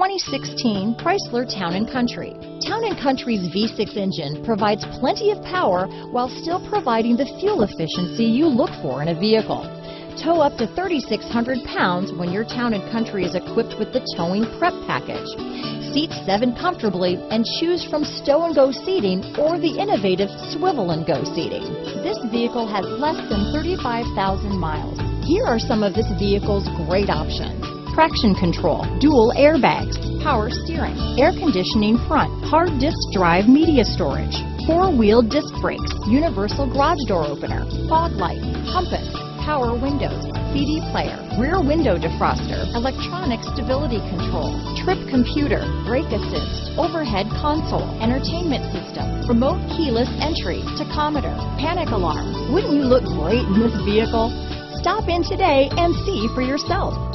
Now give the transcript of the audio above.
2016 Chrysler Town & Country. Town & Country's V6 engine provides plenty of power while still providing the fuel efficiency you look for in a vehicle. Tow up to 3,600 pounds when your Town & Country is equipped with the towing prep package. Seat seven comfortably and choose from stow and go seating or the innovative swivel and go seating. This vehicle has less than 35,000 miles. Here are some of this vehicle's great options: traction control, dual airbags, power steering, air conditioning front, hard disk drive media storage, four-wheel disc brakes, universal garage door opener, fog light, compass, power windows, CD player, rear window defroster, electronic stability control, trip computer, brake assist, overhead console, entertainment system, remote keyless entry, tachometer, panic alarm. Wouldn't you look great in this vehicle? Stop in today and see for yourself.